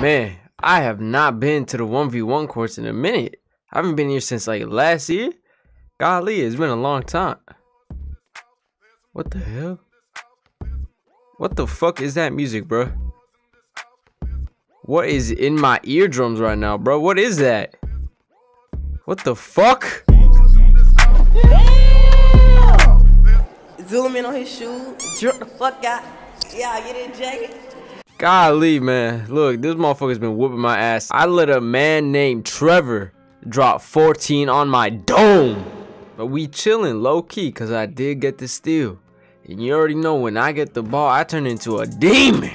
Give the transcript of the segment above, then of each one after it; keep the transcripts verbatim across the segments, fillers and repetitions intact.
Man, I have not been to the one v one course in a minute. I haven't been here since like last year. Golly, it's been a long time. What the hell? What the fuck is that music, bro? What is in my eardrums right now, bro? What is that? What the fuck? Yeah. Zoom in on his shoe. Jerk the fuck out. Yeah, get it, Jay. Golly, man. Look, this motherfucker's been whooping my ass. I let a man named Trevor drop fourteen on my dome. But we chilling low-key because I did get the steal. And you already know when I get the ball, I turn into a demon.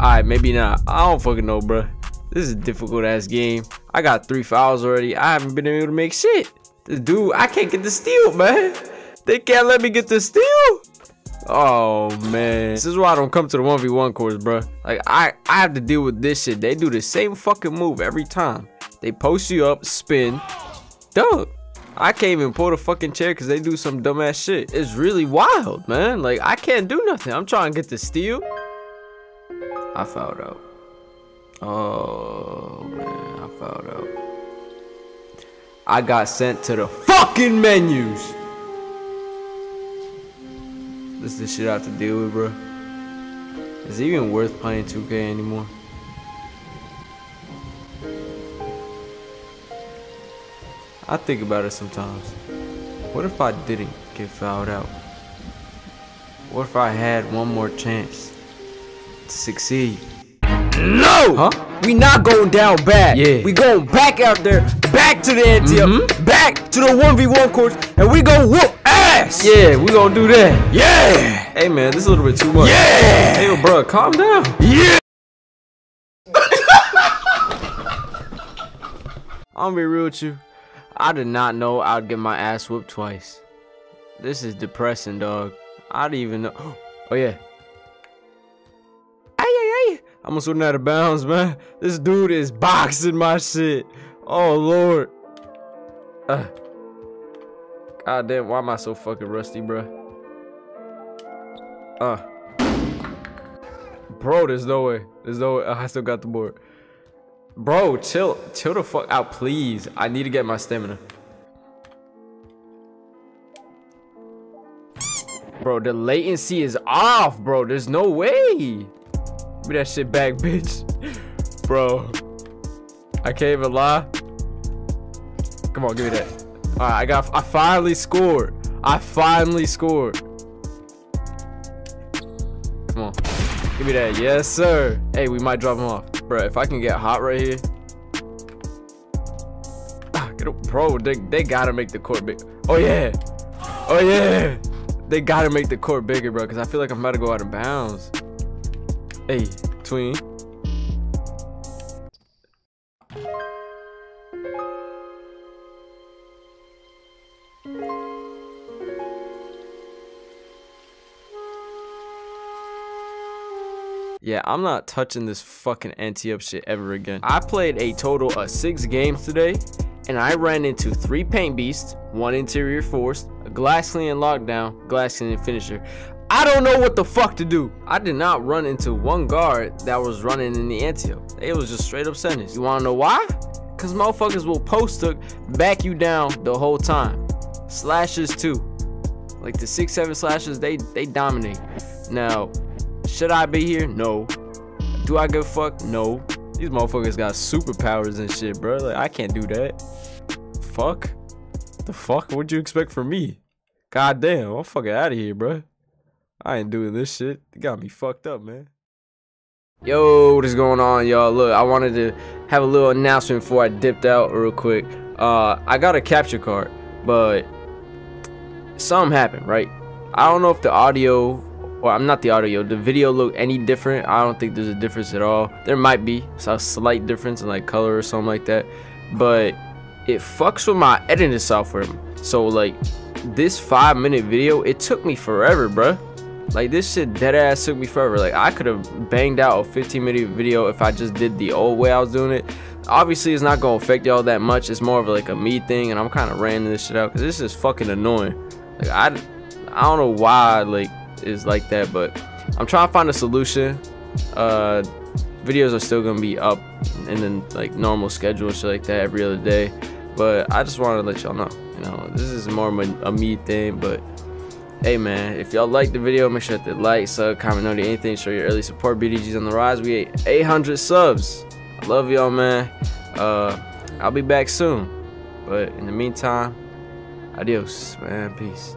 Alright, maybe not. I don't fucking know, bro. This is a difficult-ass game. I got three fouls already. I haven't been able to make shit. This dude, I can't get the steal, man. They can't let me get the steal. Oh, man. This is why I don't come to the one v one course, bro. Like, I, I have to deal with this shit. They do the same fucking move every time. They post you up, spin, dunk. I can't even pull the fucking chair because they do some dumbass shit. It's really wild, man. Like, I can't do nothing. I'm trying to get the steal. I fouled out. Oh, man. I fouled out. I got sent to the fucking menus. This is the shit I have to deal with, bro. Is it even worth playing two K anymore? I think about it sometimes. What if I didn't get fouled out? What if I had one more chance to succeed? No! Huh? We not going down bad. Yeah. We going back out there, back to the Ante Up, mm-hmm. back to the one v one course, and we gonna whoop ass! Yeah, we gonna do that. Yeah! Hey man, this is a little bit too much. Yeah! Hey bro, calm down. Yeah! I'm gonna be real with you. I did not know I'd get my ass whooped twice. This is depressing, dog. I didn't even know. Oh, yeah. Ay, ay, ay. I'm shooting out of bounds, man. This dude is boxing my shit. Oh, Lord. Uh. God damn, why am I so fucking rusty, bro? Uh. Bro, there's no way. There's no way. I still got the board. Bro, chill, chill the fuck out, please. I need to get my stamina. Bro, the latency is off, bro. There's no way. Give me that shit back, bitch. Bro, I can't even lie. Come on, give me that. All right, I got, I finally scored. I finally scored. Come on, give me that. Yes, sir. Hey, we might drop him off. Bro, if I can get hot right here. Ah, get up, bro, they, they gotta make the court big. Oh, yeah. Oh, yeah. They gotta make the court bigger, bro, because I feel like I'm about to go out of bounds. Hey, tween. Yeah, I'm not touching this fucking Ante Up shit ever again. I played a total of six games today, and I ran into three paint beasts, one interior force, a glass cleaning lockdown, glass cleaning finisher. I don't know what the fuck to do. I did not run into one guard that was running in the Ante Up. It was just straight up sentence. You wanna know why? Cause motherfuckers will post hook, back you down the whole time. Slashes too. Like the six, seven slashes, they, they dominate. Now, should I be here? No. Do I give a fuck? No. These motherfuckers got superpowers and shit, bro. Like, I can't do that. Fuck. The fuck? What'd you expect from me? God damn, I'm fucking out of here, bro. I ain't doing this shit. They got me fucked up, man. Yo, what is going on, y'all? Look, I wanted to have a little announcement before I dipped out real quick. Uh, I got a capture card, but something happened, right? I don't know if the audio... Well, I'm not the audio. The video look any different? I don't think there's a difference at all. There might be a slight difference in like color or something like that, but it fucks with my editing software. So like this five minute video, it took me forever, bruh. Like this shit dead ass took me forever. Like I could have banged out a fifteen minute video if I just did the old way I was doing it. Obviously it's not gonna affect y'all that much. It's more of like a me thing, and I'm kind of ranting this shit out because this is fucking annoying. Like I, I don't know why like. Is like that, but I'm trying to find a solution. Uh videos are still gonna be up and then like normal schedule and shit like that every other day, but I just wanted to let y'all know, you know, this is more of a, a me thing. But hey man, if y'all like the video, make sure to like, sub, comment, note, anything, show your early support. B D G's on the rise. We ate eight hundred subs. I love y'all man. uh I'll be back soon, but in the meantime, adios man, peace.